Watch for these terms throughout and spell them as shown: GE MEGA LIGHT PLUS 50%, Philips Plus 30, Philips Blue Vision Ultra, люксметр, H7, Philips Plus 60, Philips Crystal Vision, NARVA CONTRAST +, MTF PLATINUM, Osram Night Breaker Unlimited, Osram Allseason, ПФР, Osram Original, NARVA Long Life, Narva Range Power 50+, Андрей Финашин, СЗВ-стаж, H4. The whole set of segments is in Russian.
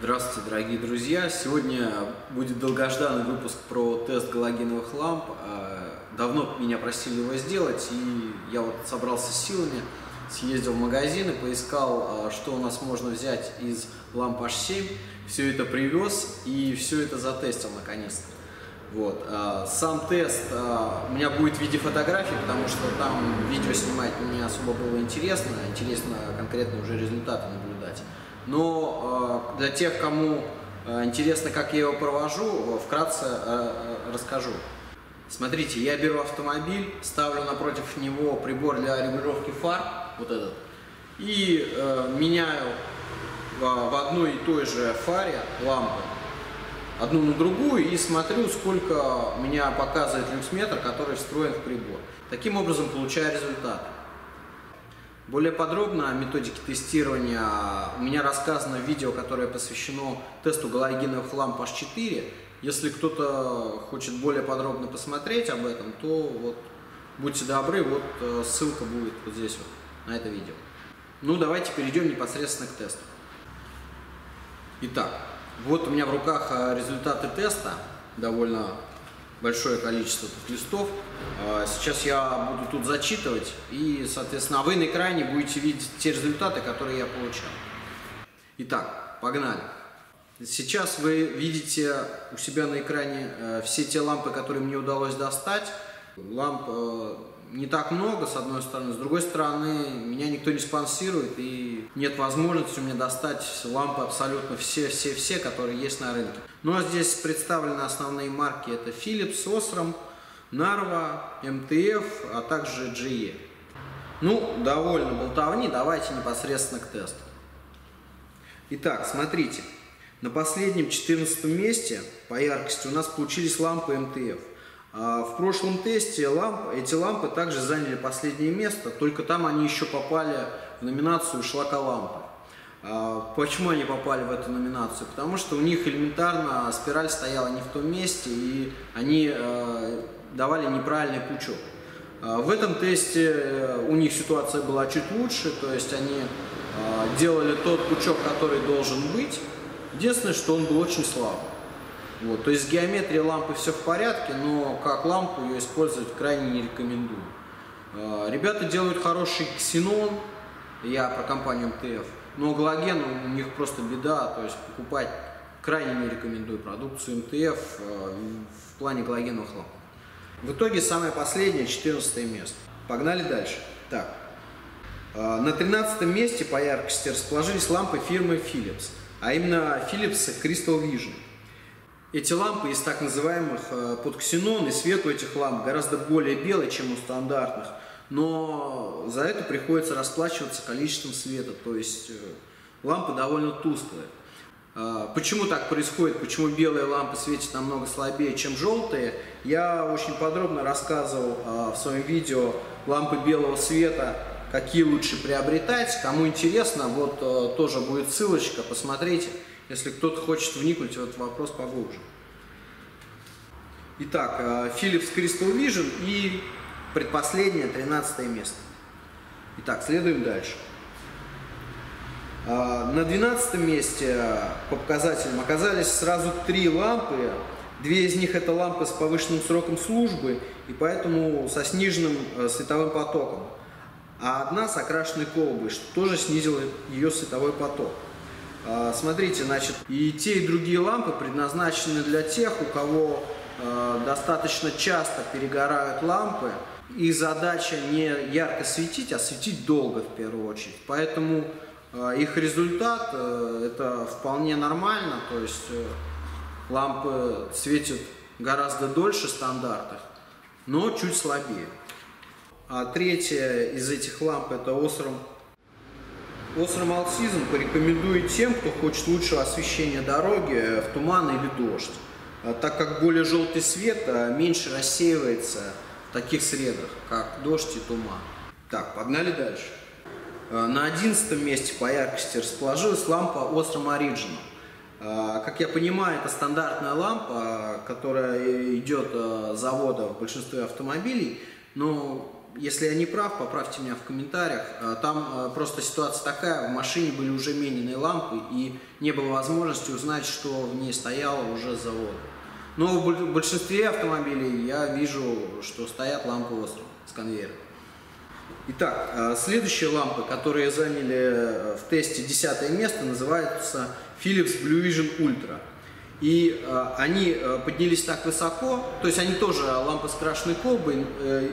Здравствуйте, дорогие друзья! Сегодня будет долгожданный выпуск про тест галогеновых ламп. Давно меня просили его сделать, и я вот собрался с силами, съездил в магазин и поискал, что у нас можно взять из ламп H7. Все это привез и все это затестил наконец-то. Вот. Сам тест у меня будет в виде фотографий, потому что там видео снимать не особо было интересно, интересно конкретно уже результаты наблюдать. Но для тех, кому интересно, как я его провожу, вкратце расскажу. Смотрите, я беру автомобиль, ставлю напротив него прибор для регулировки фар, вот этот, и меняю в одной и той же фаре лампы, одну на другую, и смотрю, сколько меня показывает люксметр, который встроен в прибор. Таким образом получаю результат. Более подробно о методике тестирования у меня рассказано в видео, которое посвящено тесту галогеновых ламп H4. Если кто-то хочет более подробно посмотреть об этом, то вот будьте добры, вот ссылка будет вот здесь вот, на это видео. Ну давайте перейдем непосредственно к тесту. Итак, вот у меня в руках результаты теста, довольно большое количество листов. Сейчас я буду тут зачитывать, и, соответственно, вы на экране будете видеть те результаты, которые я получал. Итак, погнали. Сейчас вы видите у себя на экране все те лампы, которые мне удалось достать. Ламп не так много, с одной стороны. С другой стороны, меня никто не спонсирует, и нет возможности у меня достать лампы абсолютно все, которые есть на рынке. Ну а здесь представлены основные марки. Это Philips, Osram, NARVA, MTF, а также GE. Ну, довольно болтовни, давайте непосредственно к тесту. Итак, смотрите. На последнем 14 месте по яркости у нас получились лампы MTF. В прошлом тесте эти лампы также заняли последнее место, только там они еще попали в номинацию шлаколампы. Почему они попали в эту номинацию? Потому что у них элементарно спираль стояла не в том месте, и они давали неправильный пучок. В этом тесте у них ситуация была чуть лучше, то есть они делали тот пучок, который должен быть. Единственное, что он был очень слаб. Вот, то есть с геометрией лампы все в порядке, но как лампу ее использовать крайне не рекомендую. Ребята делают хороший ксенон, я про компанию МТФ, но галоген у них просто беда, то есть покупать крайне не рекомендую продукцию МТФ в плане галогеновых ламп. В итоге самое последнее, 14 место. Погнали дальше. Так. На 13 месте по яркости расположились лампы фирмы Philips, а именно Philips Crystal Vision. Эти лампы из так называемых под ксенон, и свет у этих ламп гораздо более белый, чем у стандартных, но за это приходится расплачиваться количеством света, то есть лампы довольно тусклые. Почему так происходит, почему белые лампы светят намного слабее, чем желтые, я очень подробно рассказывал в своем видео лампы белого света, какие лучше приобретать. Кому интересно, вот тоже будет ссылочка, посмотрите. Если кто-то хочет вникнуть в этот вопрос поглубже. Итак, Philips Crystal Vision и предпоследнее, 13 место. Итак, следуем дальше. На 12 месте по показателям оказались сразу три лампы. Две из них это лампы с повышенным сроком службы и поэтому со сниженным световым потоком. А одна с окрашенной колбой, что тоже снизило ее световой поток. Смотрите, значит, и те, и другие лампы предназначены для тех, у кого достаточно часто перегорают лампы. Их задача не ярко светить, а светить долго в первую очередь. Поэтому их результат это вполне нормально, то есть лампы светят гораздо дольше стандартных, но чуть слабее. А третья из этих ламп это Osram Allseason порекомендую тем, кто хочет лучшего освещения дороги в туман или дождь, так как более желтый свет меньше рассеивается в таких средах, как дождь и туман. Так, погнали дальше. На 11 месте по яркости расположилась лампа Osram Original. Как я понимаю, это стандартная лампа, которая идет с завода в большинстве автомобилей, но если я не прав, поправьте меня в комментариях. Там просто ситуация такая, в машине были уже мененные лампы, и не было возможности узнать, что в ней стояло уже с завода. Но в большинстве автомобилей я вижу, что стоят лампы Osram с конвейера. Итак, следующие лампы, которые заняли в тесте 10 место, называются Philips Blue Vision Ultra. И они поднялись так высоко, то есть они тоже лампы с крашеной колбой,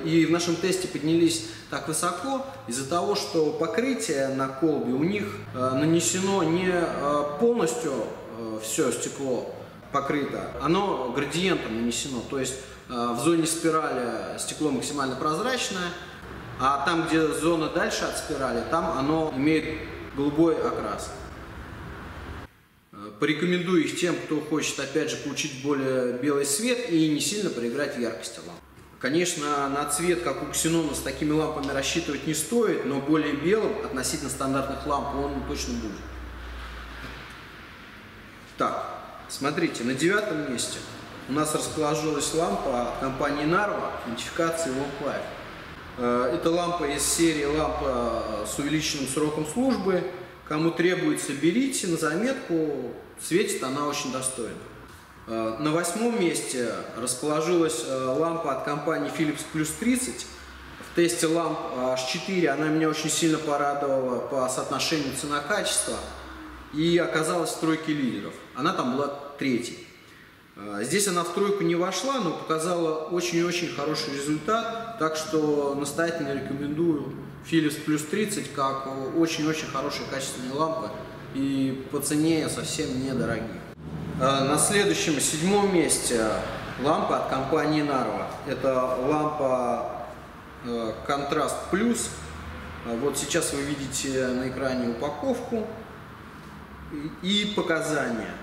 и в нашем тесте поднялись так высоко из-за того, что покрытие на колбе у них нанесено не полностью, все стекло покрыто, оно градиентом нанесено, то есть в зоне спирали стекло максимально прозрачное, а там, где зона дальше от спирали, там оно имеет голубой окрас. Порекомендую их тем, кто хочет, опять же, получить более белый свет и не сильно проиграть в яркости ламп. Конечно, на цвет, как у ксенона, с такими лампами рассчитывать не стоит, но более белым относительно стандартных ламп он точно будет. Так, смотрите, на 9 месте у нас расположилась лампа от компании NARVA, идентификации Long Life. Это лампа из серии ламп с увеличенным сроком службы. Кому требуется, берите на заметку, светит она очень достойно. На 8 месте расположилась лампа от компании Philips Plus 30. В тесте ламп H4 она меня очень сильно порадовала по соотношению цена-качество и оказалась в тройке лидеров. Она там была 3-й. Здесь она в тройку не вошла, но показала очень-очень хороший результат, так что настоятельно рекомендую Philips Plus 30 как очень-очень хорошие качественные лампы и по цене совсем недорогие. На следующем 7 месте лампа от компании NARVA. Это лампа Contrast Plus. Вот сейчас вы видите на экране упаковку и показания.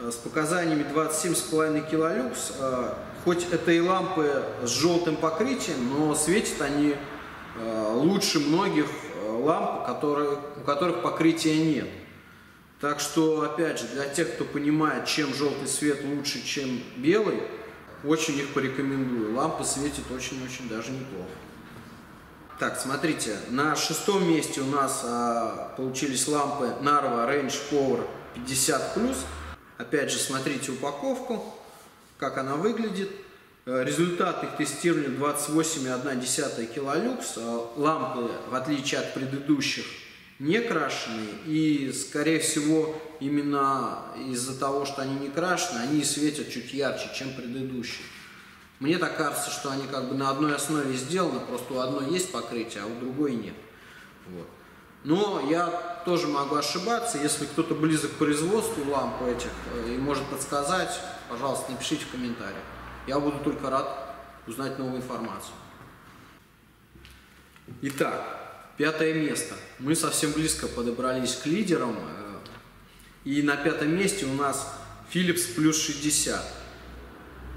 С показаниями 27,5 килолюкс. Хоть это и лампы с желтым покрытием, но светят они лучше многих ламп, у которых покрытия нет. Так что, опять же, для тех, кто понимает, чем желтый свет лучше, чем белый, очень их порекомендую. Лампа светит очень-очень даже неплохо. Так, смотрите, на 6 месте у нас получились лампы NARVA Range Power 50+. Опять же, смотрите упаковку, как она выглядит. Результат их тестирования 28,1 килолюкс. Лампы, в отличие от предыдущих, не крашеные. И, скорее всего, именно из-за того, что они не крашены, они светят чуть ярче, чем предыдущие. Мне так кажется, что они как бы на одной основе сделаны. Просто у одной есть покрытие, а у другой нет. Вот. Но я тоже могу ошибаться. Если кто-то близок к производству ламп этих и может подсказать, пожалуйста, напишите в комментариях. Я буду только рад узнать новую информацию. Итак, 5 место. Мы совсем близко подобрались к лидерам. И на 5 месте у нас Philips Plus 60,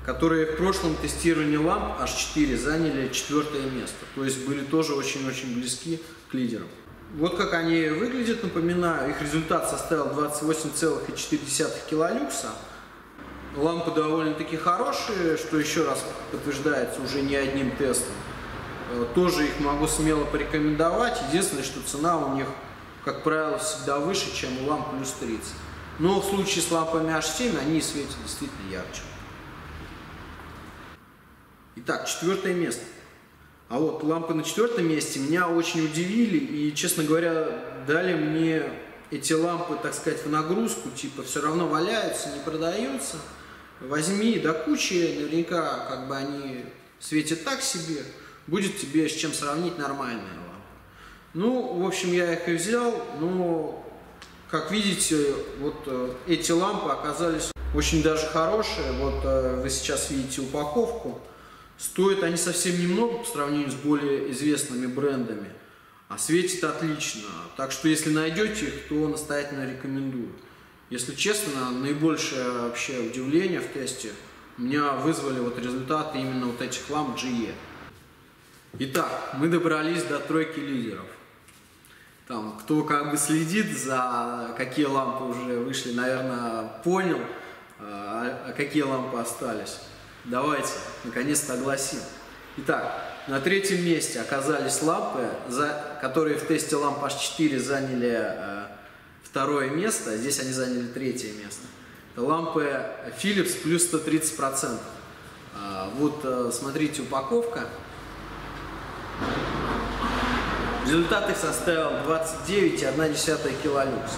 которые в прошлом тестировании ламп H4 заняли 4 место. То есть были тоже очень-очень близки к лидерам. Вот как они выглядят, напоминаю, их результат составил 28,4 килолюкса. Лампы довольно-таки хорошие, что еще раз подтверждается уже не одним тестом. Тоже их могу смело порекомендовать. Единственное, что цена у них, как правило, всегда выше, чем у ламп Plus 30. Но в случае с лампами H7 они светят действительно ярче. Итак, 4 место. А вот лампы на 4 месте меня очень удивили и, честно говоря, дали мне эти лампы, так сказать, в нагрузку, типа все равно валяются, не продаются. Возьми до кучи, наверняка как бы они светят так себе, будет тебе с чем сравнить нормальные лампы. Ну, в общем, я их и взял, но, как видите, вот эти лампы оказались очень даже хорошие. Вот вы сейчас видите упаковку. Стоят они совсем немного по сравнению с более известными брендами, а светит отлично. Так что если найдете их, то настоятельно рекомендую. Если честно, наибольшее вообще удивление в тесте у меня вызвали вот результаты именно вот этих ламп GE. Итак, мы добрались до тройки лидеров. Там, кто как бы следит за какие лампы уже вышли, наверное, понял, а какие лампы остались. Давайте, наконец-то огласим. Итак, На третьем месте оказались лампы, которые в тесте ламп H4 заняли второе место, а здесь они заняли третье место. Это лампы Philips Plus 130%. Вот смотрите, упаковка. Результат их составил 29,1 килолюкс.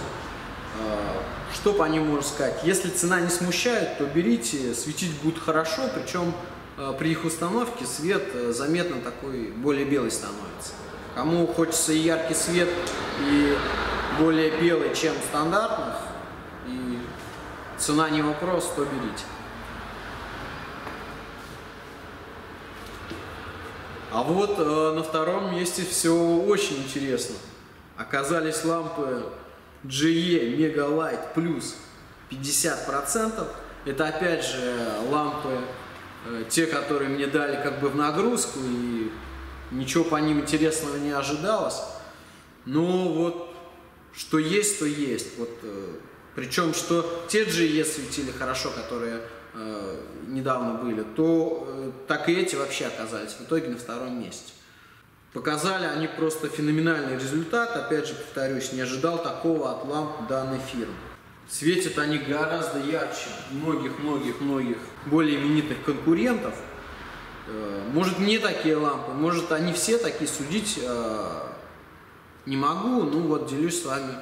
Что по ним можно сказать? Если цена не смущает, то берите, светить будет хорошо, причем при их установке свет заметно такой более белый становится. Кому хочется и яркий свет, и более белый, чем стандартных, и цена не вопрос, то берите. А вот на втором месте все очень интересно. Оказались лампы GE MEGA LIGHT PLUS 50%. Это опять же лампы, те, которые мне дали как бы в нагрузку, и ничего по ним интересного не ожидалось. Но вот что есть, то есть. Вот, причем что те GE светили хорошо, которые недавно были, то так и эти вообще оказались в итоге на втором месте. Показали они просто феноменальный результат. Опять же повторюсь, не ожидал такого от ламп данной фирмы. Светят они гораздо ярче многих более именитых конкурентов. Может, не такие лампы, может, они все такие, судить не могу. Ну вот, делюсь с вами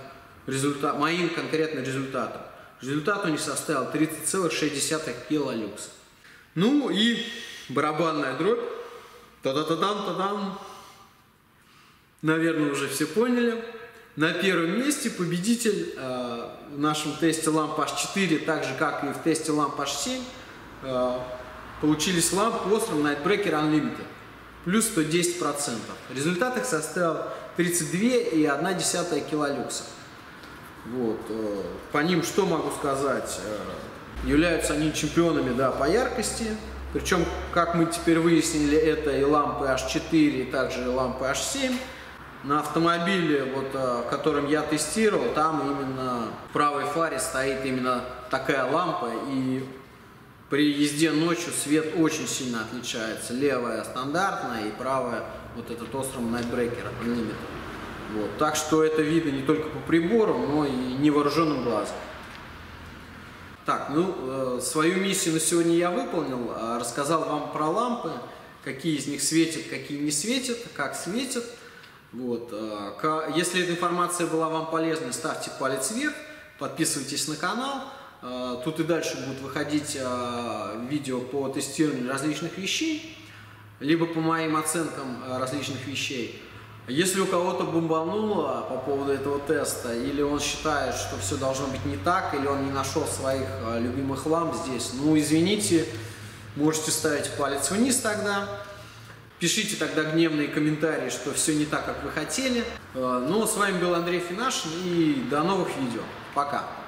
моим конкретным результатом. Результат у них составил 30,6 килолюкс. Ну и барабанная дробь. Та-да-та-дам-та-дам. Наверное, уже все поняли. На первом месте победитель в нашем тесте ламп H4, так же как и в тесте ламп H7, получились лампы Osram Night Breaker Unlimited плюс 110%. Результат их составил 32,1 килолюкса. Вот. По ним что могу сказать? Являются они чемпионами, да, по яркости. Причем, как мы теперь выяснили, это и лампы H4, и также и лампы H7. На автомобиле, вот, которым я тестировал, там именно в правой фаре стоит именно такая лампа, и при езде ночью свет очень сильно отличается. Левая стандартная и правая вот этот Osram Night Breaker Unlimited. Вот, так что это видно не только по прибору, но и невооруженным глазом. Так, ну, свою миссию на сегодня я выполнил, рассказал вам про лампы, какие из них светят, какие не светят, как светят. Вот. Если эта информация была вам полезной, ставьте палец вверх, подписывайтесь на канал. Тут и дальше будут выходить видео по тестированию различных вещей, либо по моим оценкам различных вещей. Если у кого-то бомбануло по поводу этого теста, или он считает, что все должно быть не так, или он не нашел своих любимых ламп здесь, ну извините, можете ставить палец вниз тогда. Пишите тогда гневные комментарии, что все не так, как вы хотели. Ну, с вами был Андрей Финашин, и до новых видео. Пока!